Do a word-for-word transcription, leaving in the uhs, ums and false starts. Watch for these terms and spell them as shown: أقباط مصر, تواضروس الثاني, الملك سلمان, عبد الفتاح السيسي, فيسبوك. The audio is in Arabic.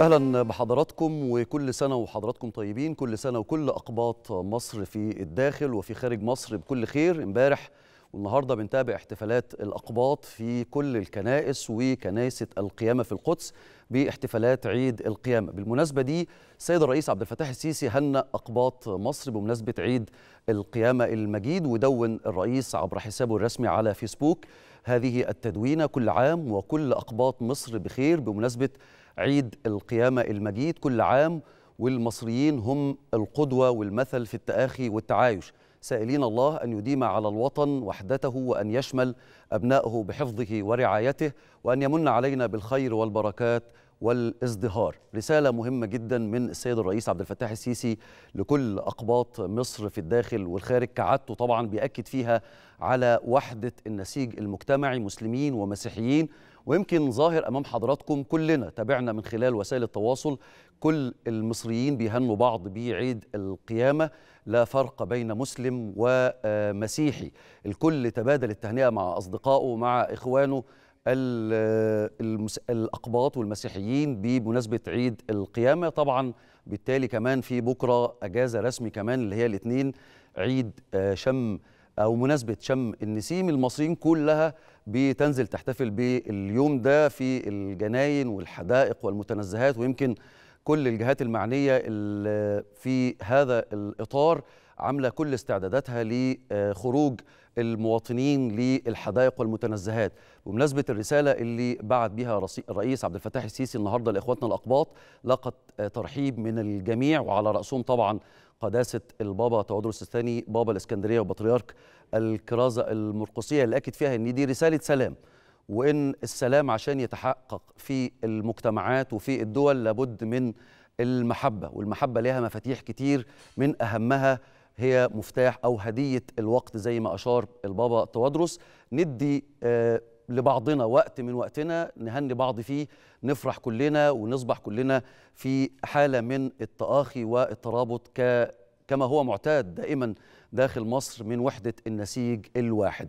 أهلا بحضراتكم، وكل سنة وحضراتكم طيبين. كل سنة وكل أقباط مصر في الداخل وفي خارج مصر بكل خير. امبارح والنهاردة بنتابع احتفالات الأقباط في كل الكنائس وكنيسة القيامة في القدس باحتفالات عيد القيامة. بالمناسبة دي السيد الرئيس عبد الفتاح السيسي هنأ أقباط مصر بمناسبة عيد القيامة المجيد، ودون الرئيس عبر حسابه الرسمي على فيسبوك هذه التدوينة: كل عام وكل أقباط مصر بخير بمناسبة عيد القيامة المجيد، كل عام والمصريين هم القدوة والمثل في التآخي والتعايش، سائلين الله أن يديم على الوطن وحدته وأن يشمل أبنائه بحفظه ورعايته وأن يمن علينا بالخير والبركات والازدهار. رسالة مهمة جدا من السيد الرئيس عبد الفتاح السيسي لكل أقباط مصر في الداخل والخارج. كعادته طبعا بيأكد فيها على وحدة النسيج المجتمعي، مسلمين ومسيحيين. ويمكن ظاهر أمام حضراتكم كلنا تابعنا من خلال وسائل التواصل كل المصريين بيهنوا بعض بعيد القيامة، لا فرق بين مسلم ومسيحي، الكل تبادل التهنئة مع أصدقائه ومع إخوانه الأقباط والمسيحيين بمناسبة عيد القيامة. طبعا بالتالي كمان في بكرة أجازة رسمي كمان اللي هي الاثنين، عيد شم أو مناسبة شم النسيم. المصريين كلها بتنزل تحتفل باليوم ده في الجناين والحدائق والمتنزهات، ويمكن كل الجهات المعنية في هذا الإطار عاملة كل استعداداتها لخروج المواطنين للحدائق والمتنزهات. بمناسبة الرسالة اللي بعت بها الرئيس عبد الفتاح السيسي النهارده لإخواتنا الأقباط لقت ترحيب من الجميع، وعلى رأسهم طبعا قداسة البابا تواضروس الثاني بابا الإسكندرية وبطريرك الكرازة المرقسية، اللي أكد فيها أن دي رسالة سلام، وإن السلام عشان يتحقق في المجتمعات وفي الدول لابد من المحبة، والمحبة لها مفاتيح كتير، من أهمها هي مفتاح أو هدية الوقت، زي ما أشار البابا تواضروس. ندي آه لبعضنا وقت من وقتنا نهني بعض فيه، نفرح كلنا ونصبح كلنا في حالة من التآخي والترابط كما هو معتاد دائما داخل مصر من وحدة النسيج الواحد.